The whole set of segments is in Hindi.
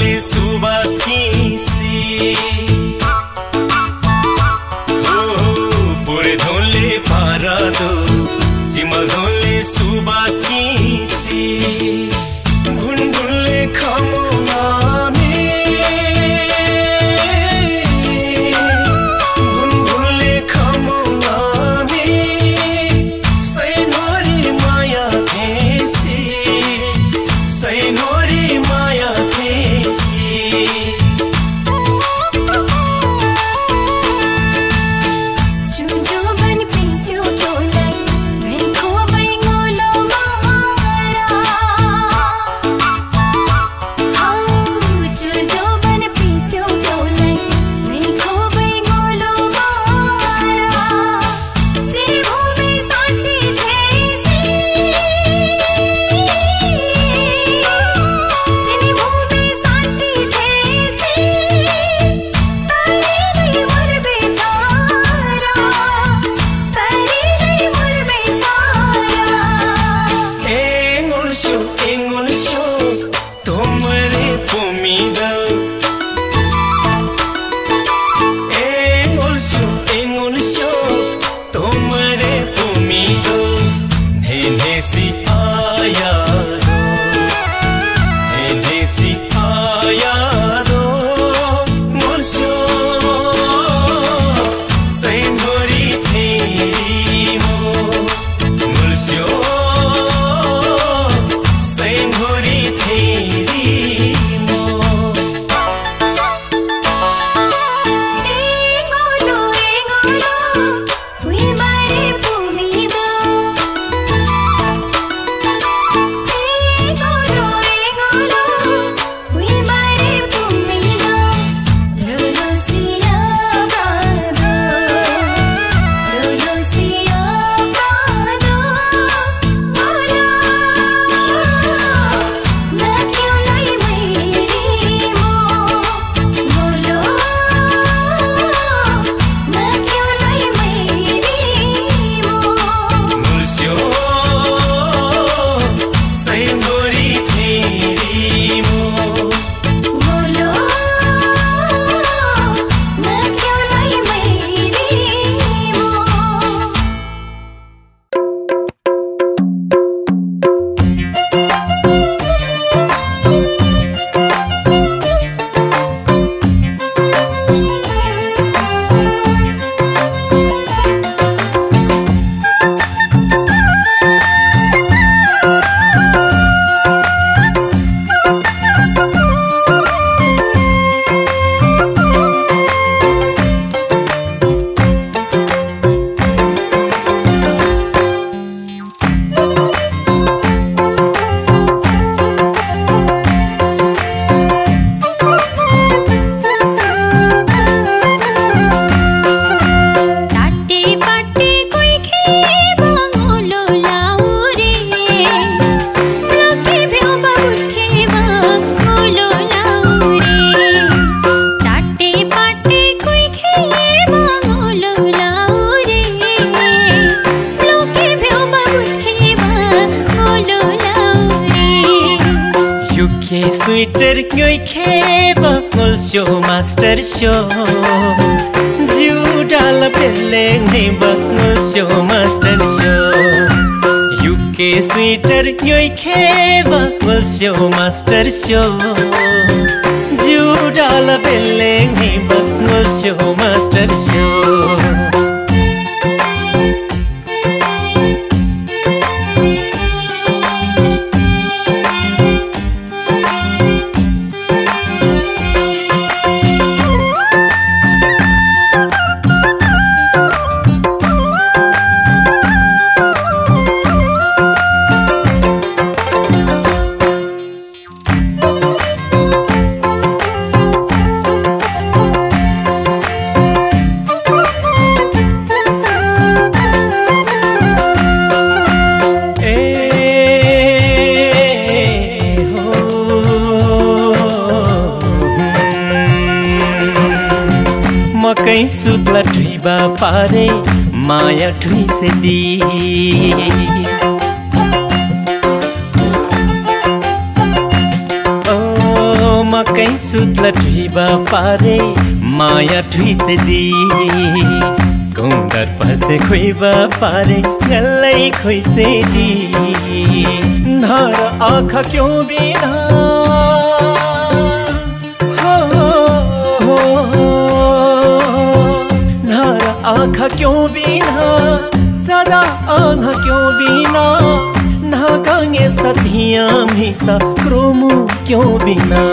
ले सुबास की सी पूरे धोले पारा दो जिमल धोले सुबास की सी गुनगुले खामो मास्टर शो जिउ डाल पेले ने बक्नु शो मास्टर शो यूके स्वीटर योई खे बक्नु शो मास्टर शो जिउ डाल पेले ने बक्नु शो मास्टर शो सुतला ठुईबा पारे माया ठुई से दी ओ मकई सुतला ठुई बा पारे माया ठुई से दी कौंदर पसे खुई बा पारे गल्लाई खुई से दी धार आँखा क्यों बिना धार आँखा क्यों बिना सदा आँखा क्यों बिना नागांगे सतियाँ मिसा क्रोमू क्यों बिना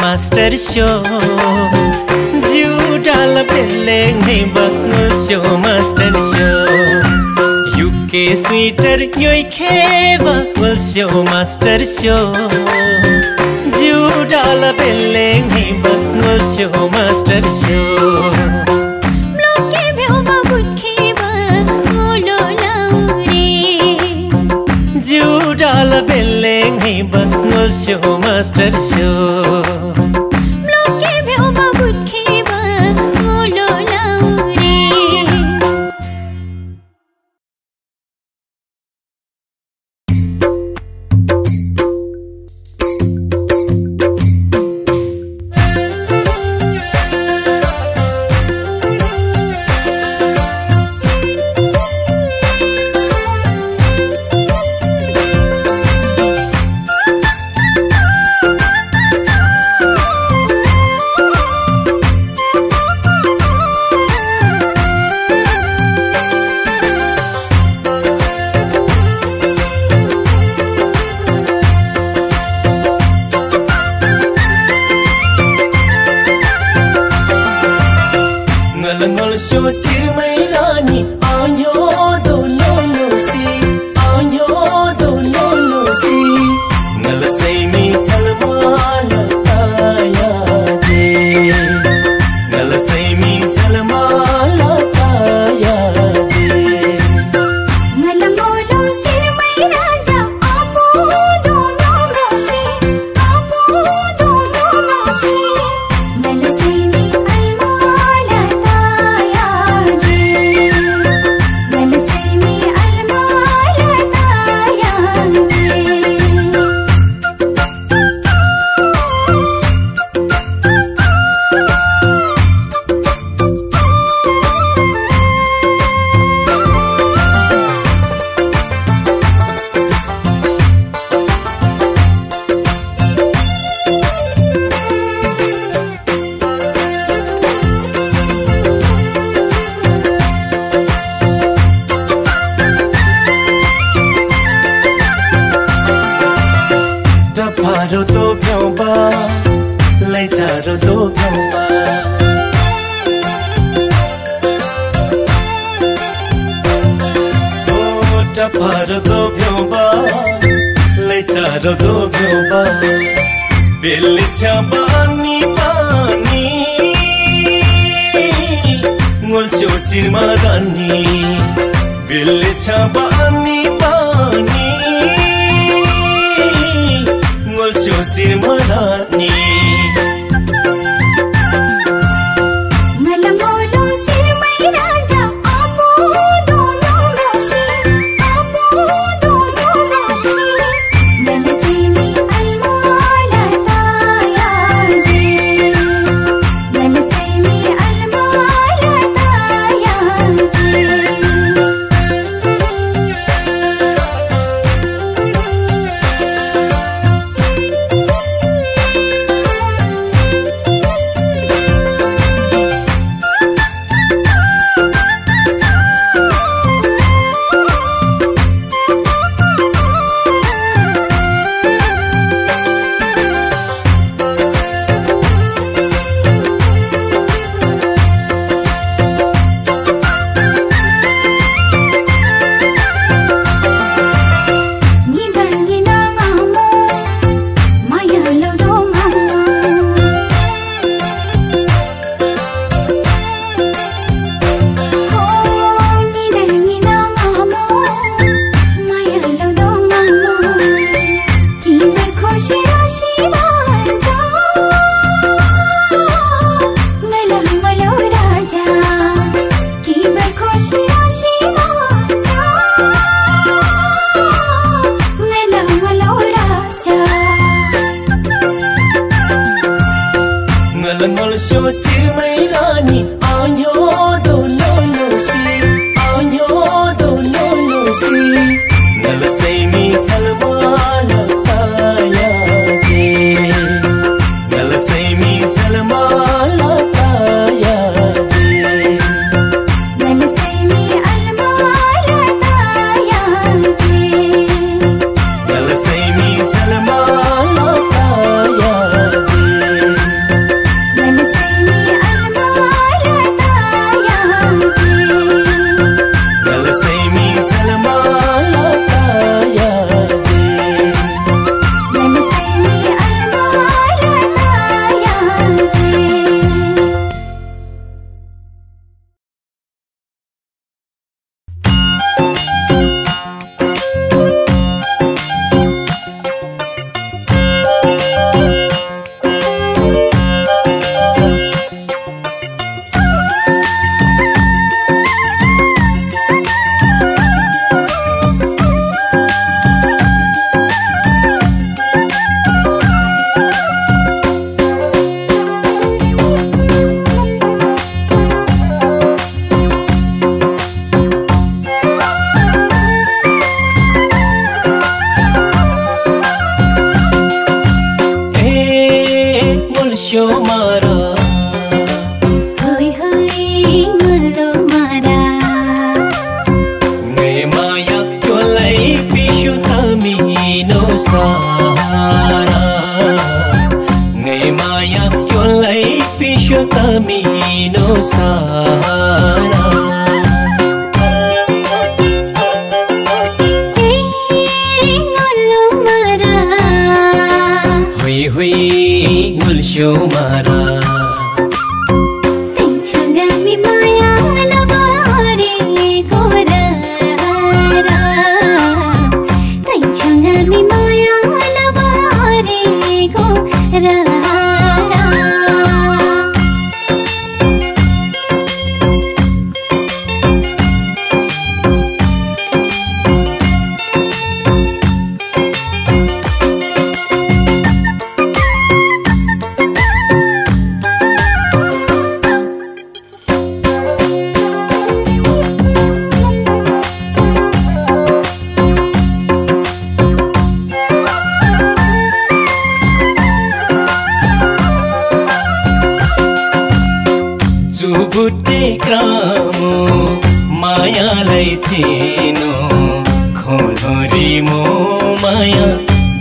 मास्टर शो जीव डाल शो मास्टर शो यूके स्वीटर योई खेबा बोल शो मास्टर शो जीव डाल बोल शो मास्टर शो शो मास्टर शो लोके भेबा बुटखेबा बोलो लाउरे चारो तो भ्याउबा लै चारो तो भ्याउबा ओ टफारो तो भ्याउबा लै चारो तो भ्याउबा बेली छाबानी पानी मुल्चो सिरमा दानी बेली छाबानी पानी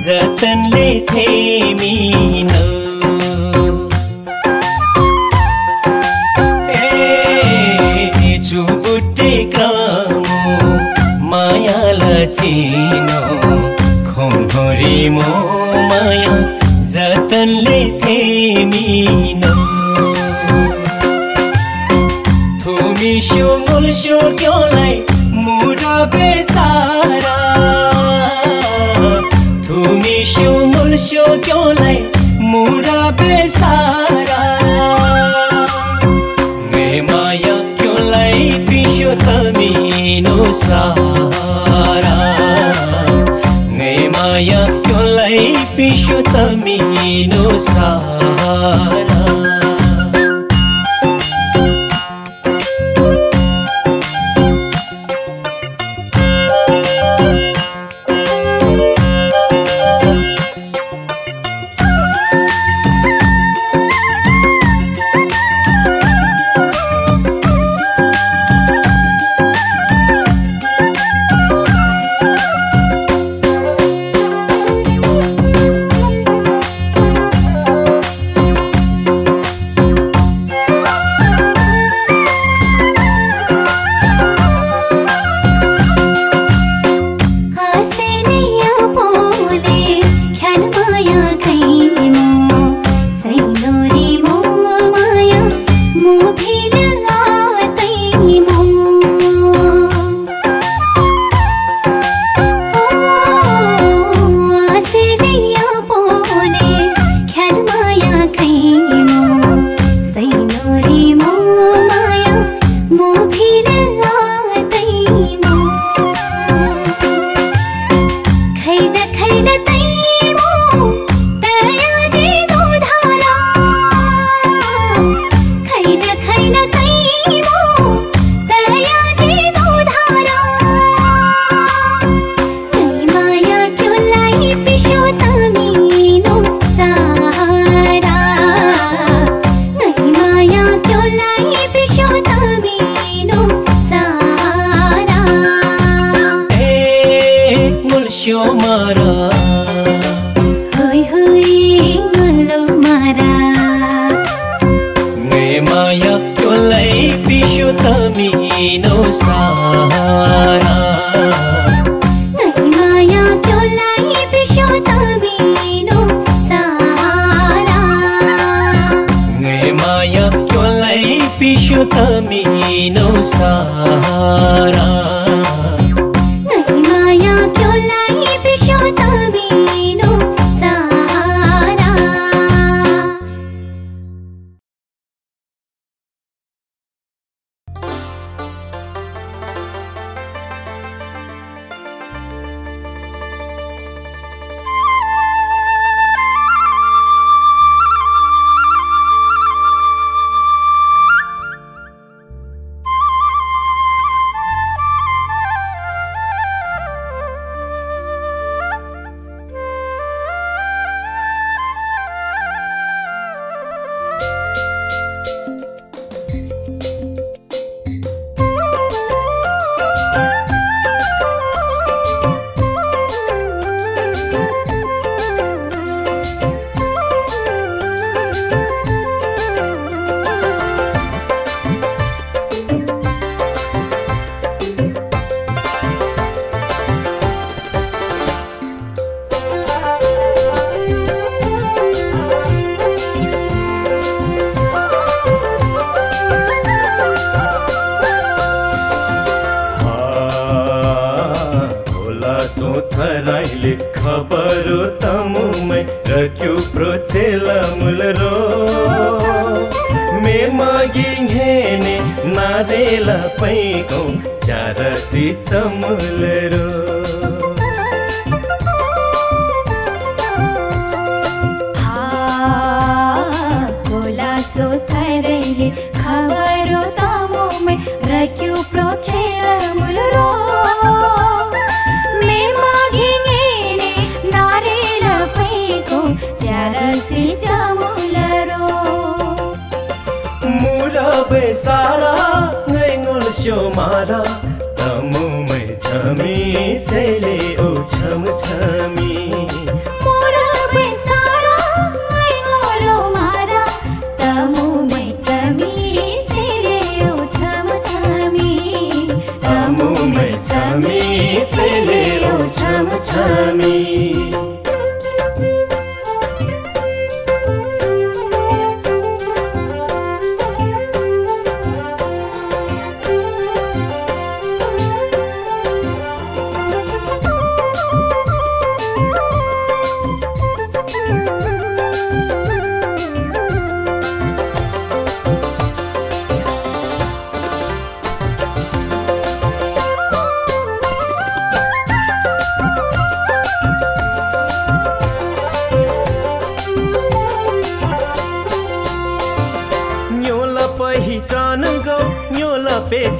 जतन लेथे मीन जुबुटे कामो मायाला चिनो खोमोरी मो माया जतन लेथे मीन थुमी शो मुल शो क्यों लाई मुरा बेसारा शो मुल शो क्यों लाई मुरा बेसारा मैं माया क्यों लाई पिशो तमीनो सारा मैं माया क्यों लाई पिशो तमीनो सारा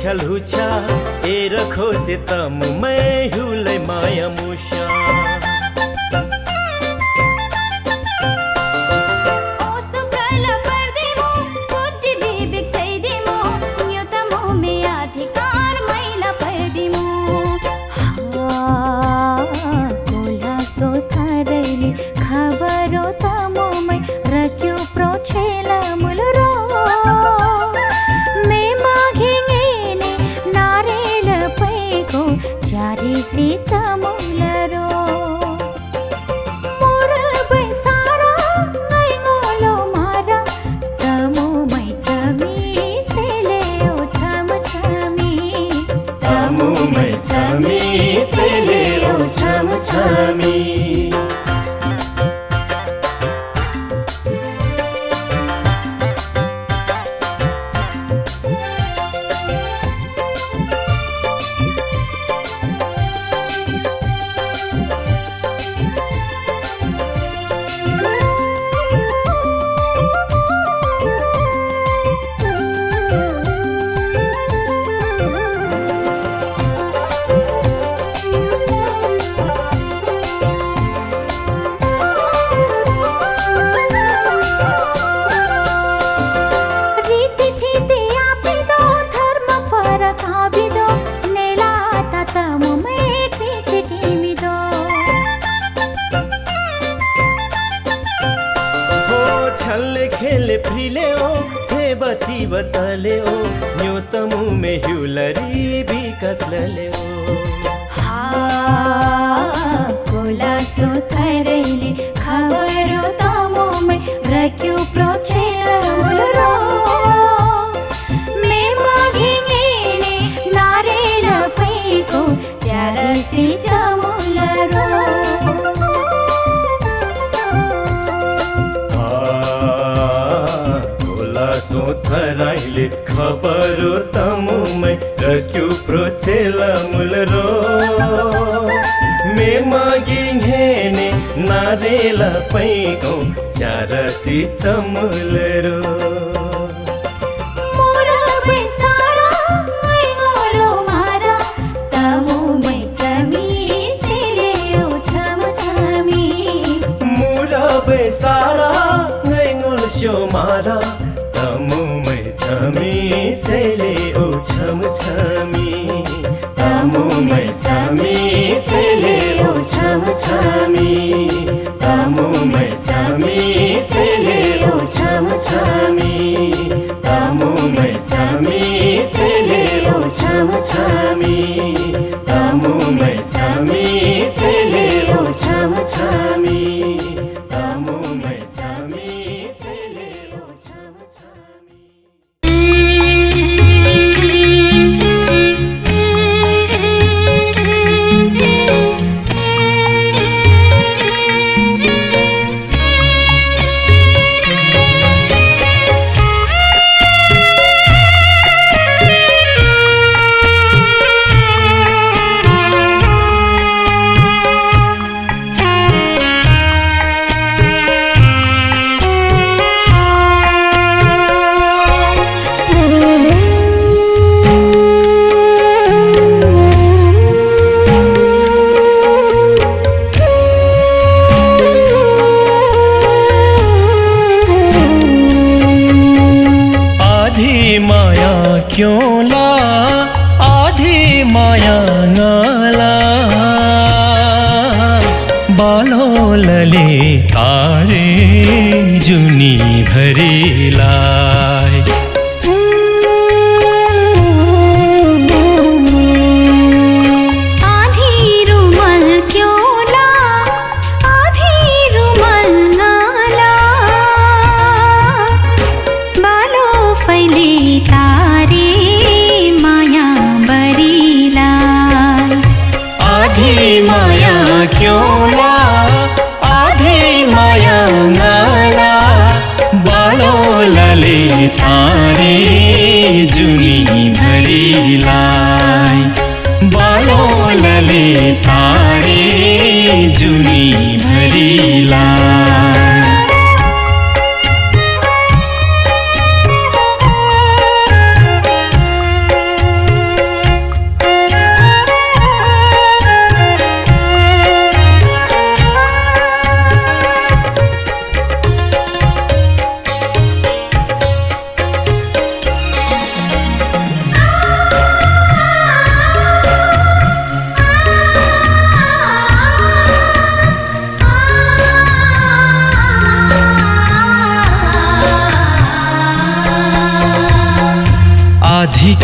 छलहुछा ए रखो से तम मैं हुले माया मुशा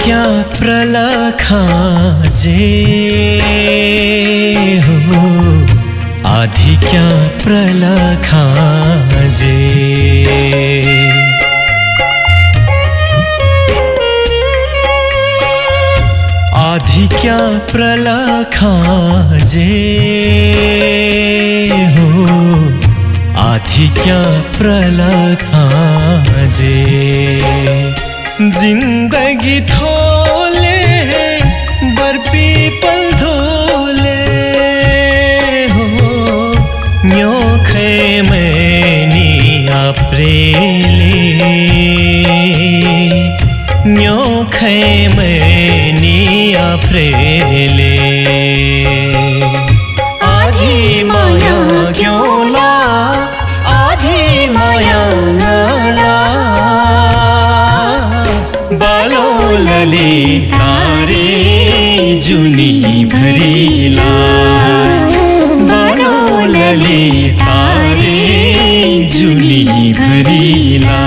क्या प्रलखाजे हो आधी क्या प्रलखाजे आधी क्या प्रलखाजे हो आधी क्या प्रलखाजे जिंदगी धोले बर्पी पल धोले हो न्यो खे मैनी अप्रेले न्यो खे मैनी अप्रेले आधी माया क्यों ला आधी माया नाला बालो लली तारे जुनी भरीला बालो लली तारे जुनी भरीला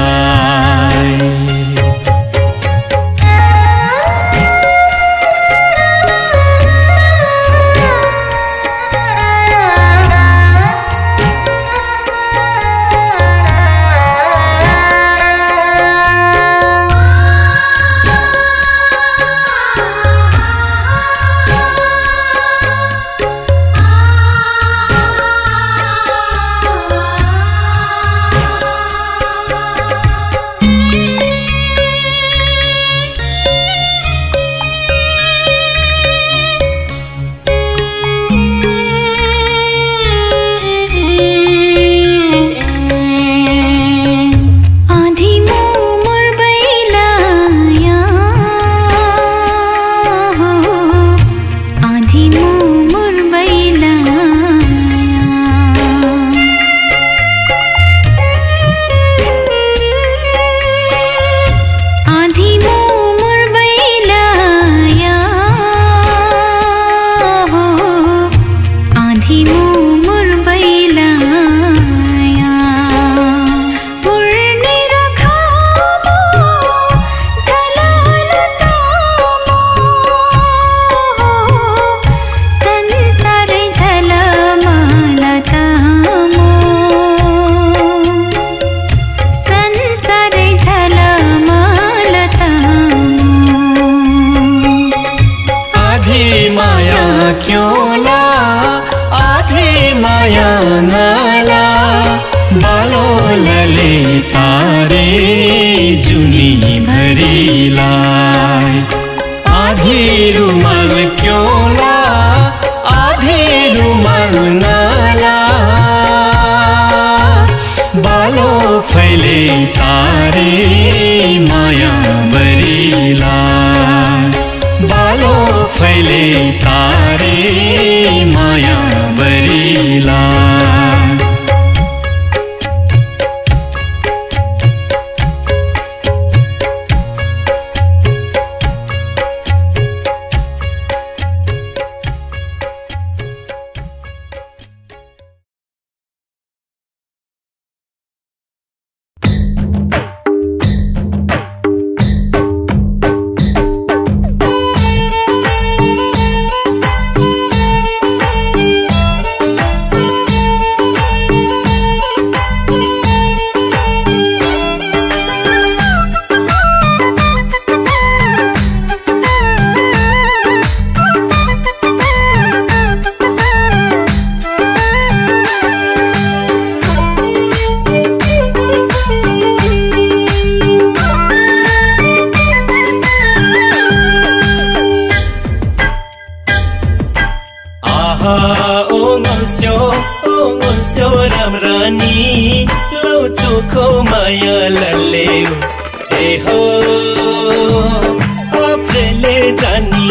जानी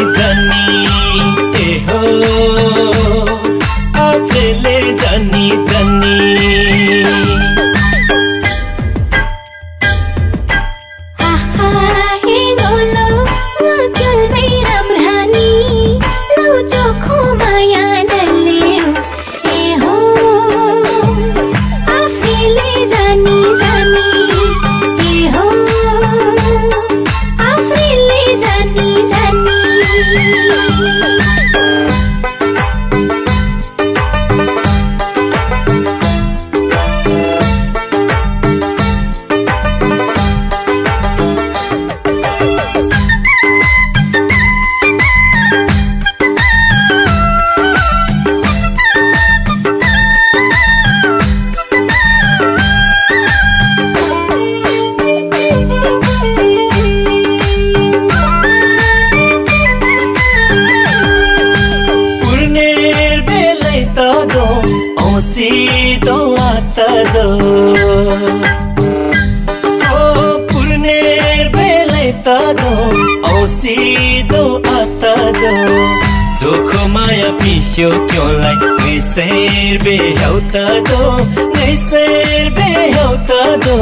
सजो पुण्यर बेलैता दो औसीदो आता दो जोखो माया पिशो क्यों लाई नैसेर बेहौता दो नैसेर बेहौता दो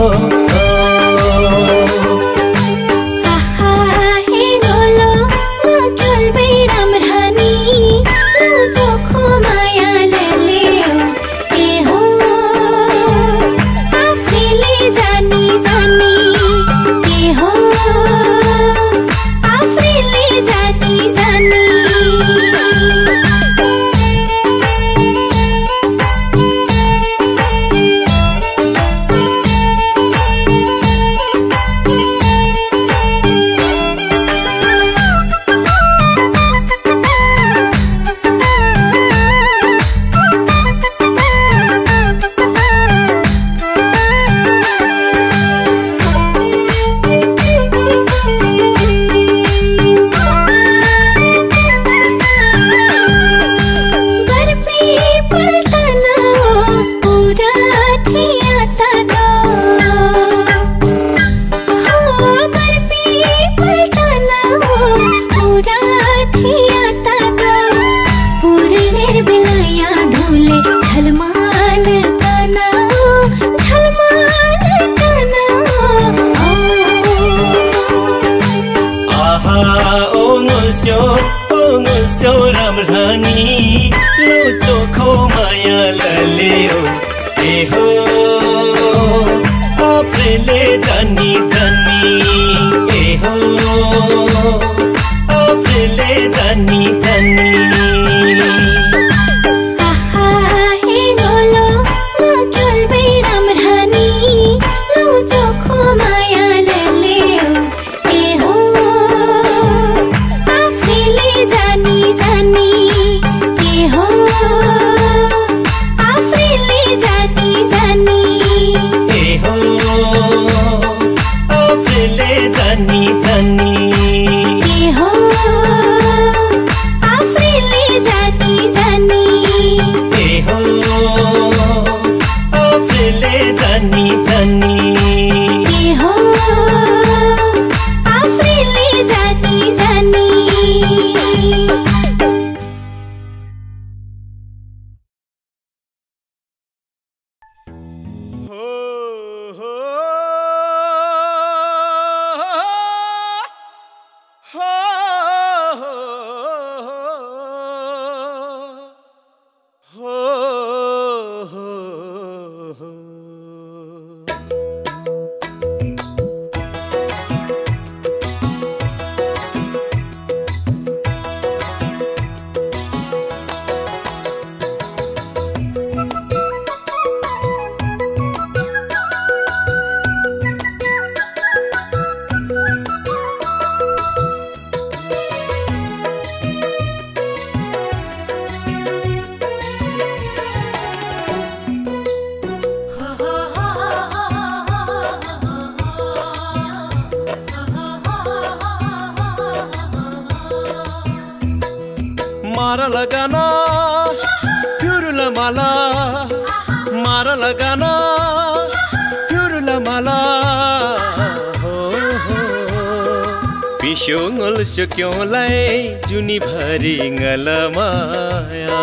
क्यों लाई जुनी भरी गल माया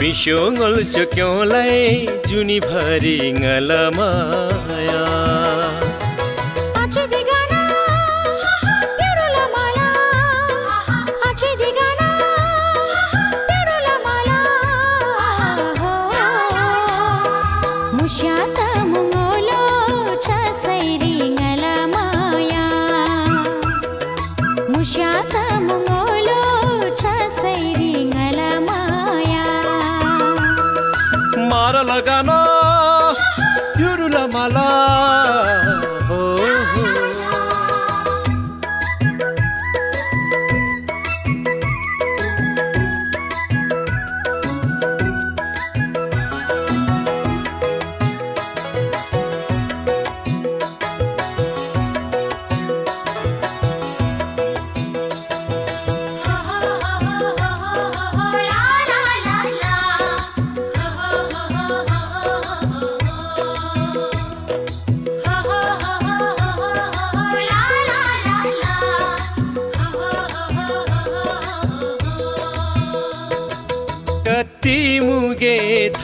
पिशो गलसो क्यों लाई जुनी भरी गल माया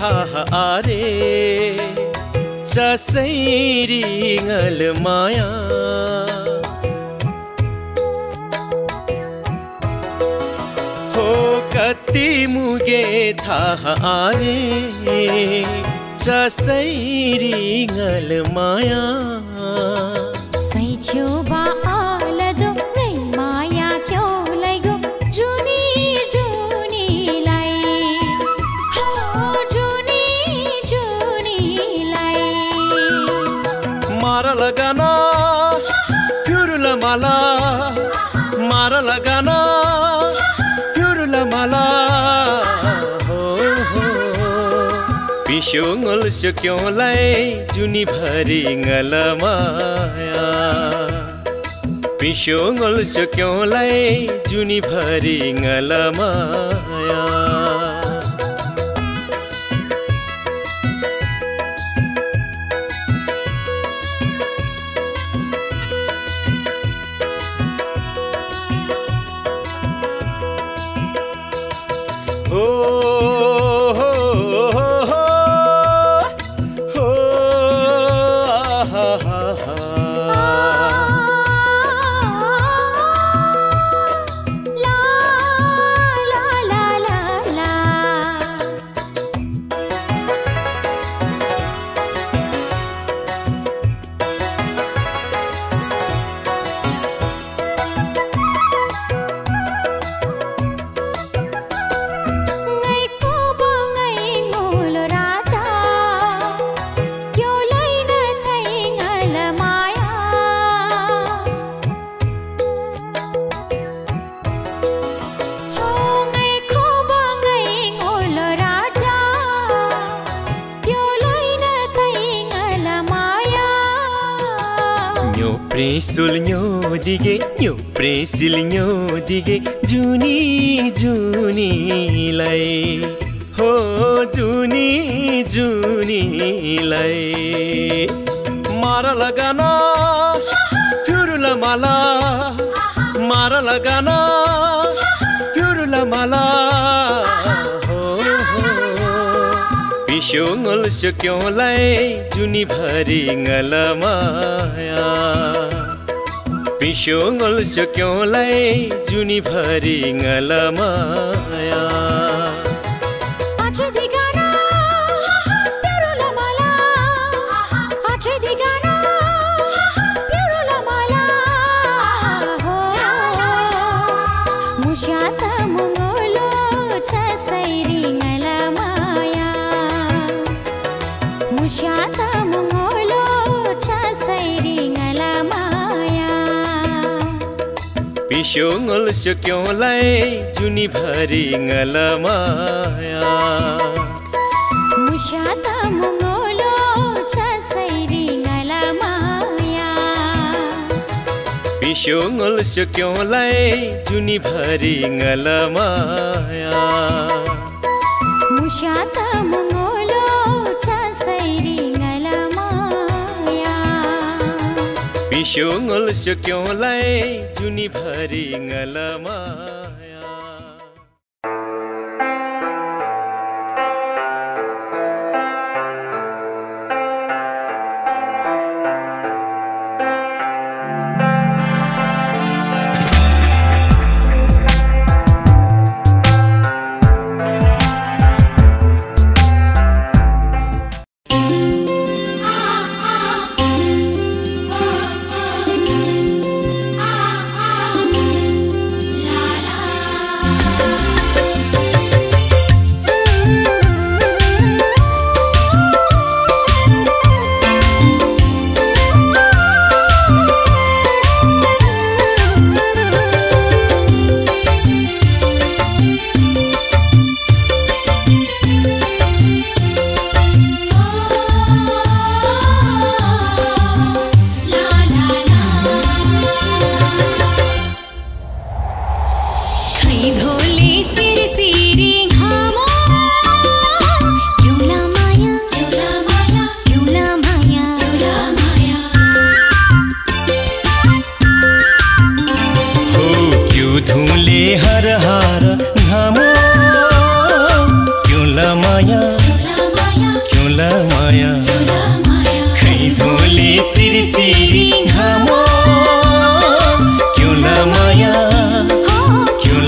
आरे चसैरी रिंगल माया हो कति मुगे था आरे चसैरी रिंगल माया लगाना क्यूरल माला हो पिशोंगल क्यों लाई जुनी भरी गल माया पिशोंगल क्यों लाई जुनी भरी गल माया सिल्यो दिगे जुनी जुनी लाई हो जुनी जुनी लाई मारा लगाना क्यूरुला माला मारा लगाना क्यूरुला माला हो पिशोंगल क्यों लाई जुनी भरी गल माया पिशोंगल क्यों लाई जुनी भरी गल माया पिशोंगल क्यों लाई जुनी भरी गल माया मुशाता मंगोलो छसैरी गल माया पिशोंगल क्यों लाई जुनी भरी गल माया मुशाता मंगोलो छसैरी गल माया पिशोंगल क्यों लाई जुनी भरी गल माया हर हार घामो क्यों लमाया। सिरिङ हामो क्यों न माया क्यों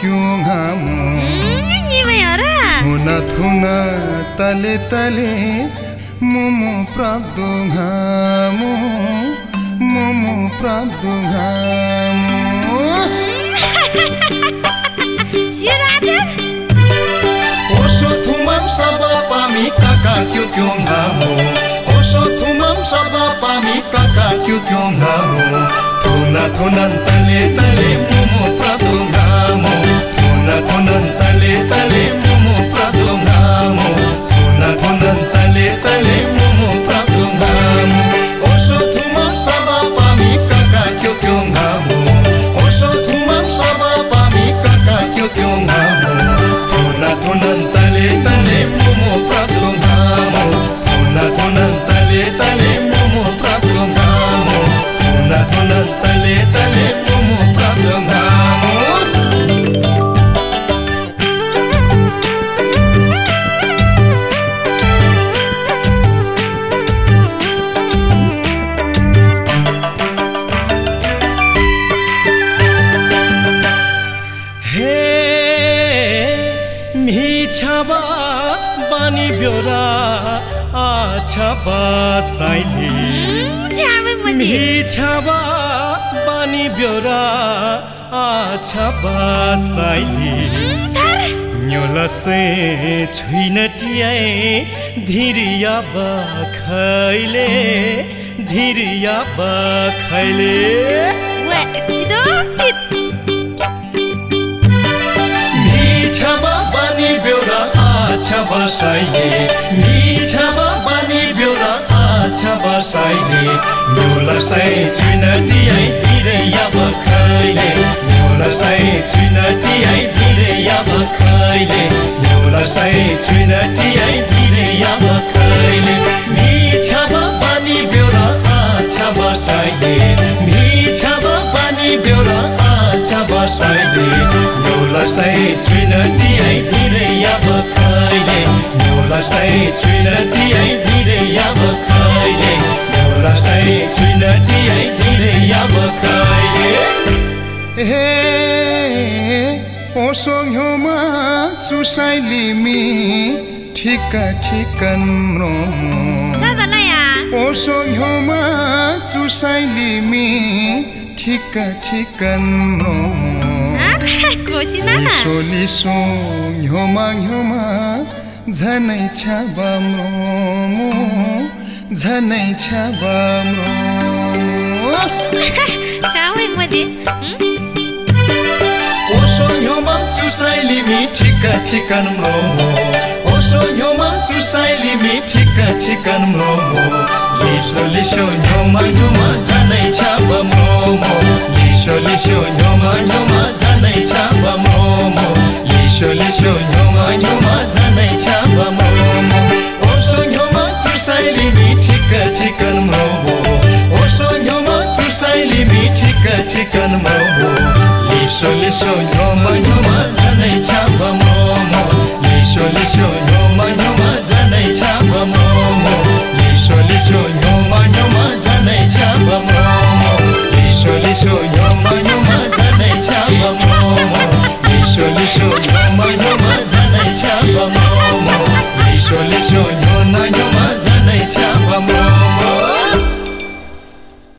क्यों घामो थुना थुना तले तले मोमो प्राप्तो घामो मोमो प्राप्तो घामो ओसो थुमम सबा पामी काका क्यों क्यों घामो ओसो थुमम सबा पामी काका क्यों क्यों घामो थुना थुना तले तले मोमो प्राप्तो घामो थुना थुना तले तले धीरिया बखैले धीरिया बखैले बानी ब्योरा आछा बसाइले बानी ब्योरा आछा बसाइले धीरिया बखैले धीरिया बखैले पानी ब्योरा आछा बसाइले पानी ब्योरा आछा बसाइले सोमा सुसाइली मी ठीका ठीकन रोमो ओसो ह्योमा सुसाइली मी ठीका ठीकन रोमो लिसो ह्योमा ह्योमा झनै छाबाम रोमो झनै छाबाम रोमो सुसाइली मी ठीका ठीकन मोमो ओसो ह्योमा सुसाइली मी ठीका ठीकन मोमो लिसो लिसो ह्योमा ह्योमा झनै छाबाम मोमो लिसो लिसो ह्योमा ह्योमा झनै छाबाम मोमो लिसो लिसो ह्योमा ह्योमा झनै छाबाम मोमो ओसो ह्योमा सुसाइली मी ठीका ठीकन मोमो ओसो ह्योमा सुसाइली मी ठीका ठीकन मोमो लिसो लिसो ह्योमा ह्योमा झनै छाबाम मोमो लिसो लिसो